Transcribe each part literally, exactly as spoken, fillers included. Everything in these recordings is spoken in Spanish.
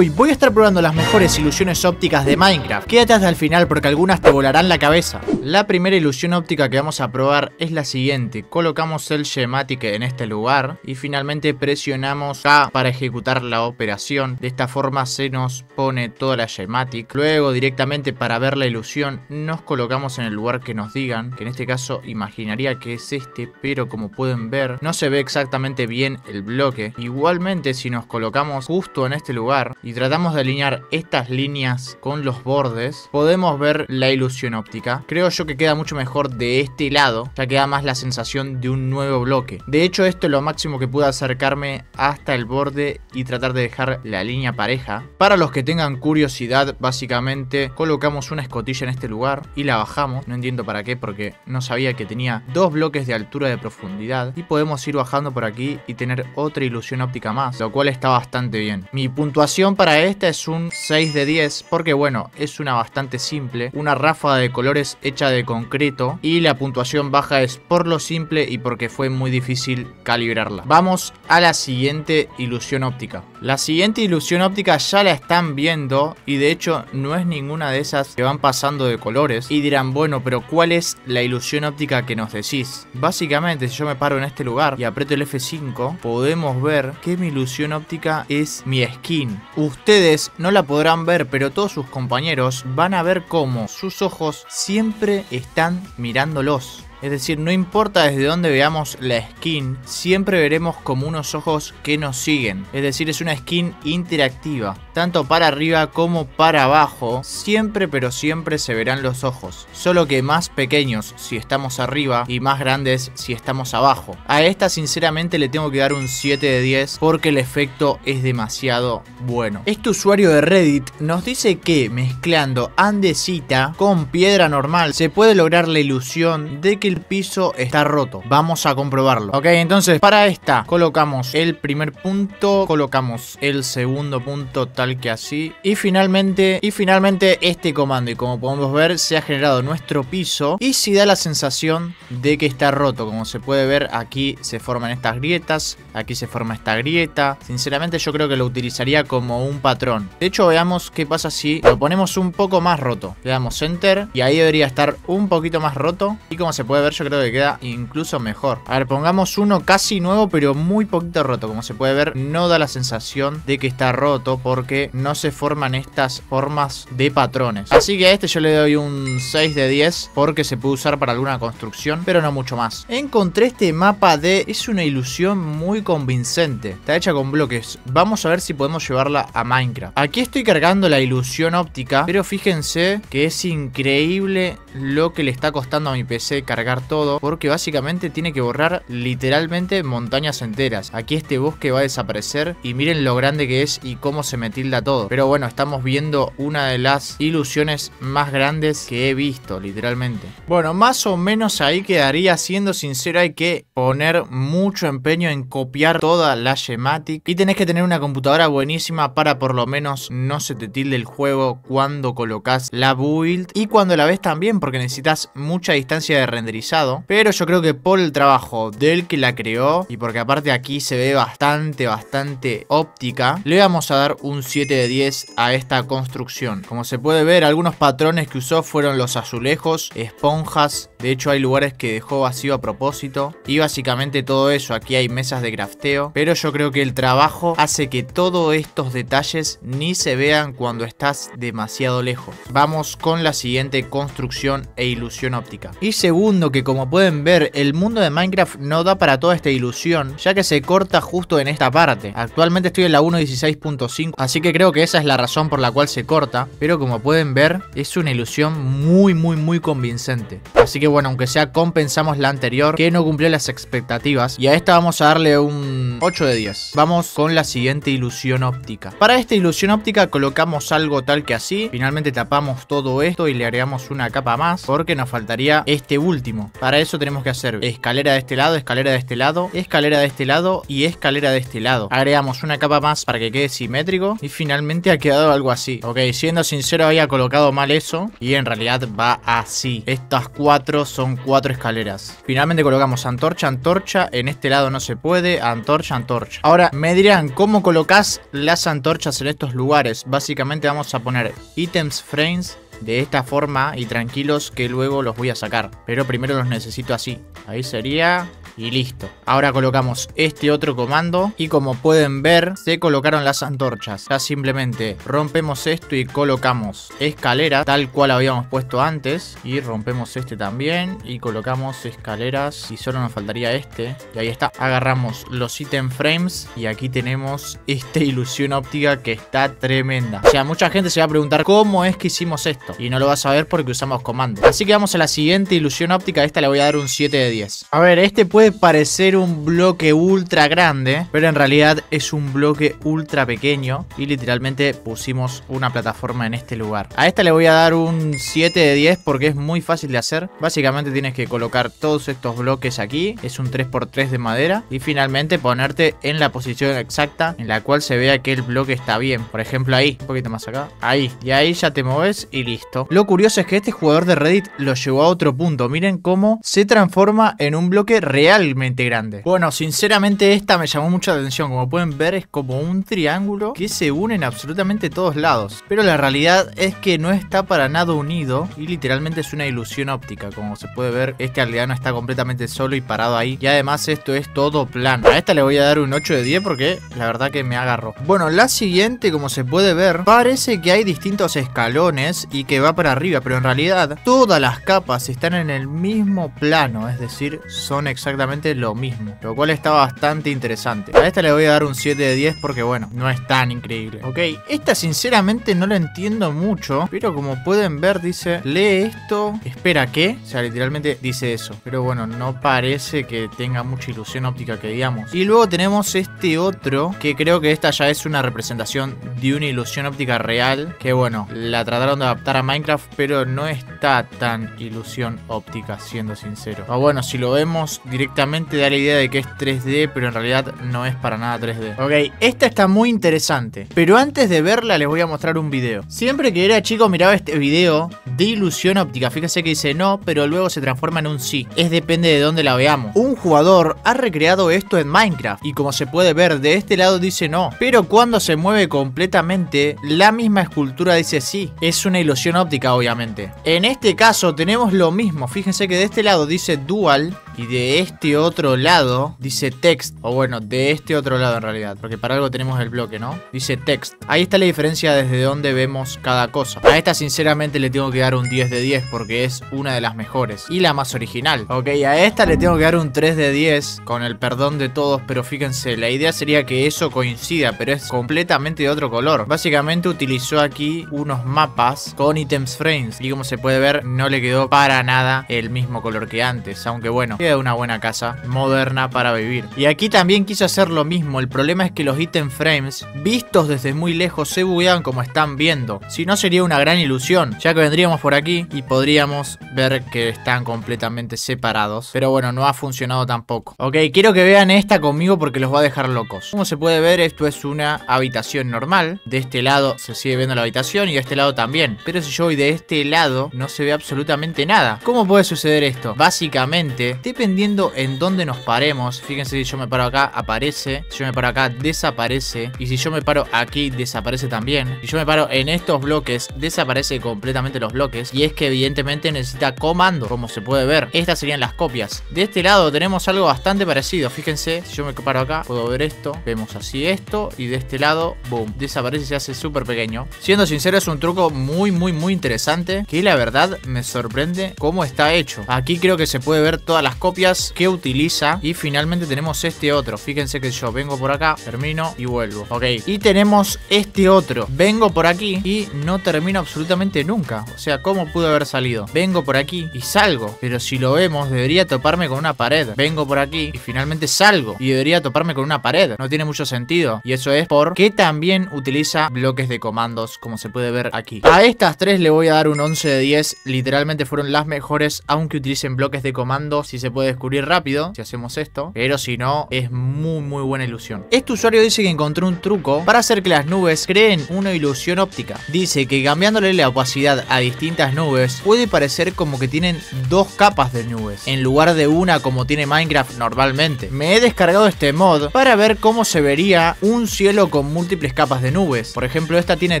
hoy voy a estar probando las mejores ilusiones ópticas de Minecraft. Quédate hasta el final porque algunas te volarán la cabeza. La primera ilusión óptica que vamos a probar es la siguiente. Colocamos el schematic en este lugar y finalmente presionamos K para ejecutar la operación. De esta forma se nos pone toda la schematic. Luego directamente para ver la ilusión nos colocamos en el lugar que nos digan, que en este caso imaginaría que es este, pero como pueden ver no se ve exactamente bien el bloque. Igualmente si nos colocamos justo en este lugar y tratamos de alinear estas líneas con los bordes, podemos ver la ilusión óptica. Creo yo que queda mucho mejor de este lado, ya queda más la sensación de un nuevo bloque. De hecho esto es lo máximo que pude acercarme hasta el borde y tratar de dejar la línea pareja. Para los que tengan curiosidad, básicamente colocamos una escotilla en este lugar y la bajamos. No entiendo para qué, porque no sabía que tenía dos bloques de altura de profundidad, y podemos ir bajando por aquí y tener otra ilusión óptica más, lo cual está bastante bien. Mi puntuación para esta es un seis de diez porque bueno, es una bastante simple, una ráfaga de colores hecha de concreto, y la puntuación baja es por lo simple y porque fue muy difícil calibrarla. Vamos a la siguiente ilusión óptica. La siguiente ilusión óptica ya la están viendo y de hecho no es ninguna de esas que van pasando de colores, y dirán bueno, pero ¿cuál es la ilusión óptica que nos decís? Básicamente si yo me paro en este lugar y aprieto el F cinco podemos ver que mi ilusión óptica es mi skin. Ustedes no la podrán ver, pero todos sus compañeros van a ver cómo sus ojos siempre están mirándolos. Es decir, no importa desde dónde veamos la skin, siempre veremos como unos ojos que nos siguen. Es decir, es una skin interactiva, tanto para arriba como para abajo, siempre pero siempre se verán los ojos. Solo que más pequeños si estamos arriba y más grandes si estamos abajo. A esta sinceramente le tengo que dar un siete de diez porque el efecto es demasiado bueno. Este usuario de Reddit nos dice que mezclando andesita con piedra normal se puede lograr la ilusión de que el piso está roto. Vamos a comprobarlo. Ok, entonces para esta colocamos el primer punto, colocamos el segundo punto tal que así, y finalmente y finalmente este comando, y como podemos ver se ha generado nuestro piso y si da la sensación de que está roto. Como se puede ver aquí se forman estas grietas, aquí se forma esta grieta. Sinceramente yo creo que lo utilizaría como un patrón. De hecho veamos qué pasa si lo ponemos un poco más roto. Le damos enter y ahí debería estar un poquito más roto, y como se puede ver yo creo que queda incluso mejor. A ver, pongamos uno casi nuevo pero muy poquito roto. Como se puede ver no da la sensación de que está roto porque no se forman estas formas de patrones. Así que a este yo le doy un seis de diez porque se puede usar para alguna construcción, pero no mucho más. Encontré este mapa de... es una ilusión muy convincente, está hecha con bloques. Vamos a ver si podemos llevarla a Minecraft. Aquí estoy cargando la ilusión óptica, pero fíjense que es increíble lo que le está costando a mi P C cargar todo, porque básicamente tiene que borrar literalmente montañas enteras. Aquí este bosque va a desaparecer y miren lo grande que es y cómo se me tilda todo. Pero bueno, estamos viendo una de las ilusiones más grandes que he visto, literalmente. Bueno, más o menos ahí quedaría. Siendo sincero, hay que poner mucho empeño en copiar toda la schematic y tenés que tener una computadora buenísima para por lo menos no se te tilde el juego cuando colocas la build y cuando la ves también, porque necesitas mucha distancia de renderizado. Pero yo creo que por el trabajo del que la creó y porque aparte aquí se ve bastante, bastante óptica, le vamos a dar un siete de diez a esta construcción. Como se puede ver, algunos patrones que usó fueron los azulejos, esponjas. De hecho hay lugares que dejó vacío a propósito y básicamente todo eso. Aquí hay mesas de crafteo, pero yo creo que el trabajo hace que todos estos detalles ni se vean cuando estás demasiado lejos. Vamos con la siguiente construcción e ilusión óptica. Y segundo, que como pueden ver el mundo de Minecraft no da para toda esta ilusión, ya que se corta justo en esta parte. Actualmente estoy en la uno punto dieciséis punto cinco, así que creo que esa es la razón por la cual se corta, pero como pueden ver es una ilusión muy muy muy convincente. Así que bueno, aunque sea compensamos la anterior que no cumplió las expectativas, y a esta vamos a darle un ocho de diez. Vamos con la siguiente ilusión óptica. Para esta ilusión óptica colocamos algo tal que así, finalmente tapamos todo esto y le agregamos una capa más porque nos faltaría este último. Para eso tenemos que hacer escalera de este lado, escalera de este lado, escalera de este lado y escalera de este lado. Agregamos una capa más para que quede simétrico y finalmente ha quedado algo así. Ok, siendo sincero, había colocado mal eso y en realidad va así. Estas cuatro son cuatro escaleras. Finalmente colocamos antorcha, antorcha. En este lado no se puede, antorcha, antorcha. Ahora me dirán, ¿cómo colocas las antorchas en estos lugares? Básicamente vamos a poner items frames de esta forma y tranquilos que luego los voy a sacar. Pero primero los necesito así. Ahí sería... y listo. Ahora colocamos este otro comando y como pueden ver se colocaron las antorchas. Ya simplemente rompemos esto y colocamos escalera tal cual habíamos puesto antes. Y rompemos este también y colocamos escaleras y solo nos faltaría este. Y ahí está. Agarramos los item frames y aquí tenemos esta ilusión óptica que está tremenda. O sea, mucha gente se va a preguntar cómo es que hicimos esto. Y no lo vas a ver porque usamos comandos. Así que vamos a la siguiente ilusión óptica. Esta le voy a dar un siete de diez. A ver, este puede parecer un bloque ultra grande, pero en realidad es un bloque ultra pequeño y literalmente pusimos una plataforma en este lugar. A esta le voy a dar un siete de diez porque es muy fácil de hacer. Básicamente tienes que colocar todos estos bloques aquí, es un tres por tres de madera y finalmente ponerte en la posición exacta en la cual se vea que el bloque está bien. Por ejemplo ahí, un poquito más acá, ahí, y ahí ya te mueves y listo. Lo curioso es que este jugador de Reddit lo llevó a otro punto. Miren cómo se transforma en un bloque real realmente grande. Bueno, sinceramente esta me llamó mucha atención. Como pueden ver es como un triángulo que se une en absolutamente todos lados. Pero la realidad es que no está para nada unido y literalmente es una ilusión óptica. Como se puede ver, este aldeano está completamente solo y parado ahí. Y además esto es todo plano. A esta le voy a dar un ocho de diez porque la verdad que me agarró. Bueno, la siguiente, como se puede ver, parece que hay distintos escalones y que va para arriba. Pero en realidad todas las capas están en el mismo plano. Es decir, son exactamente lo mismo, lo cual está bastante interesante. A esta le voy a dar un siete de diez porque bueno, no es tan increíble. Ok, esta sinceramente no la entiendo mucho, pero como pueden ver dice lee esto, espera que, o sea literalmente dice eso, pero bueno, no parece que tenga mucha ilusión óptica que digamos. Y luego tenemos este otro que creo que esta ya es una representación de una ilusión óptica real, que bueno, la trataron de adaptar a Minecraft, pero no está tan ilusión óptica siendo sincero. O bueno, si lo vemos directamente da la idea de que es tres D, pero en realidad no es para nada tres D. Ok, esta está muy interesante, pero antes de verla les voy a mostrar un video. Siempre que era chico miraba este video de ilusión óptica. Fíjense que dice no, pero luego se transforma en un sí. Es depende de dónde la veamos. Un jugador ha recreado esto en Minecraft y como se puede ver de este lado dice no, pero cuando se mueve completamente la misma escultura dice sí. Es una ilusión óptica obviamente. En este caso tenemos lo mismo. Fíjense que de este lado dice dual y de este otro lado dice text. O bueno, de este otro lado en realidad, porque para algo tenemos el bloque, ¿no? Dice text. Ahí está la diferencia desde donde vemos cada cosa. A esta sinceramente le tengo que dar un diez de diez porque es una de las mejores y la más original. Ok, a esta le tengo que dar un tres de diez con el perdón de todos, pero fíjense, la idea sería que eso coincida, pero es completamente de otro color. Básicamente utilizó aquí unos mapas con items frames y como se puede ver no le quedó para nada el mismo color que antes, aunque bueno, queda una buena casa moderna para vivir. Y aquí también quise hacer lo mismo. El problema es que los item frames vistos desde muy lejos se buguean como están viendo. Si no sería una gran ilusión, ya que vendríamos por aquí y podríamos ver que están completamente separados. Pero bueno, no ha funcionado tampoco. Ok, quiero que vean esta conmigo porque los va a dejar locos. Como se puede ver, esto es una habitación normal. De este lado se sigue viendo la habitación y de este lado también. Pero si yo voy de este lado no se ve absolutamente nada. ¿Cómo puede suceder esto? Básicamente... dependiendo en dónde nos paremos. Fíjense, si yo me paro acá, aparece. Si yo me paro acá, desaparece. Y si yo me paro aquí, desaparece también. Si yo me paro en estos bloques, desaparece completamente los bloques. Y es que evidentemente necesita comando, como se puede ver. Estas serían las copias. De este lado tenemos algo bastante parecido. Fíjense, si yo me paro acá, puedo ver esto. Vemos así esto. Y de este lado, boom, desaparece y se hace súper pequeño. Siendo sincero, es un truco muy, muy, muy interesante. Que la verdad me sorprende cómo está hecho. Aquí creo que se puede ver todas las copias que utiliza y finalmente tenemos este otro. Fíjense que yo vengo por acá, termino y vuelvo. Ok, y tenemos este otro. Vengo por aquí y no termino absolutamente nunca. O sea, ¿cómo pudo haber salido? Vengo por aquí y salgo, pero si lo vemos debería toparme con una pared. Vengo por aquí y finalmente salgo y debería toparme con una pared. No tiene mucho sentido y eso es porque también utiliza bloques de comandos, como se puede ver aquí. A estas tres le voy a dar un once de diez. Literalmente fueron las mejores, aunque utilicen bloques de comandos. Si se se puede descubrir rápido si hacemos esto, pero si no, es muy muy buena ilusión. Este usuario dice que encontró un truco para hacer que las nubes creen una ilusión óptica. Dice que cambiándole la opacidad a distintas nubes puede parecer como que tienen dos capas de nubes en lugar de una como tiene Minecraft normalmente. Me he descargado este mod para ver cómo se vería un cielo con múltiples capas de nubes. Por ejemplo, esta tiene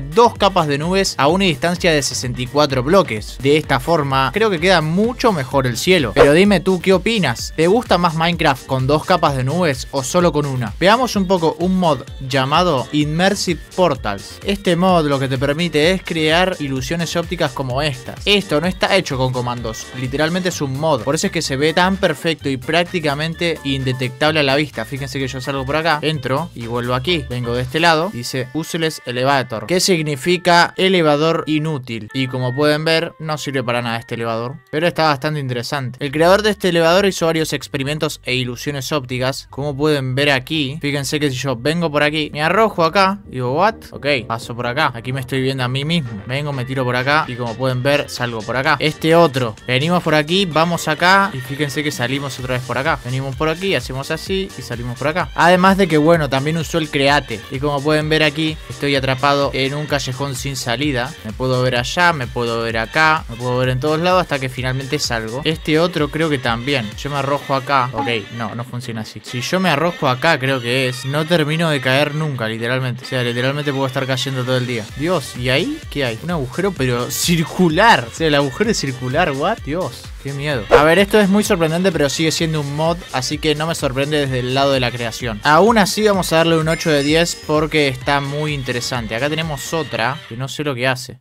dos capas de nubes a una distancia de sesenta y cuatro bloques. De esta forma creo que queda mucho mejor el cielo. Pero dime tú, ¿qué opinas? ¿Te gusta más Minecraft con dos capas de nubes o solo con una? Veamos un poco un mod llamado Immersive Portals. Este mod lo que te permite es crear ilusiones ópticas como estas. Esto no está hecho con comandos, literalmente es un mod. Por eso es que se ve tan perfecto y prácticamente indetectable a la vista. Fíjense que yo salgo por acá, entro y vuelvo aquí. Vengo de este lado, dice useless elevator, que significa elevador inútil. Y como pueden ver, no sirve para nada este elevador, pero está bastante interesante. El creador de este elevador hizo varios experimentos e ilusiones ópticas, como pueden ver aquí. Fíjense que si yo vengo por aquí, me arrojo acá, digo what, ok, paso por acá, aquí me estoy viendo a mí mismo, vengo, me tiro por acá y como pueden ver salgo por acá. Este otro, venimos por aquí, vamos acá y fíjense que salimos otra vez por acá, venimos por aquí, hacemos así y salimos por acá. Además de que bueno, también usó el create y como pueden ver aquí estoy atrapado en un callejón sin salida, me puedo ver allá, me puedo ver acá, me puedo ver en todos lados hasta que finalmente salgo. Este otro creo que también, yo me arrojo acá, ok, no, no funciona así. Si yo me arrojo acá creo que es, no termino de caer nunca literalmente, o sea literalmente puedo estar cayendo todo el día. Dios, ¿y ahí qué hay? Un agujero pero circular, o sea el agujero es circular, what, Dios. Qué miedo. A ver, esto es muy sorprendente, pero sigue siendo un mod, así que no me sorprende desde el lado de la creación. Aún así vamos a darle un ocho de diez porque está muy interesante. Acá tenemos otra que no sé lo que hace.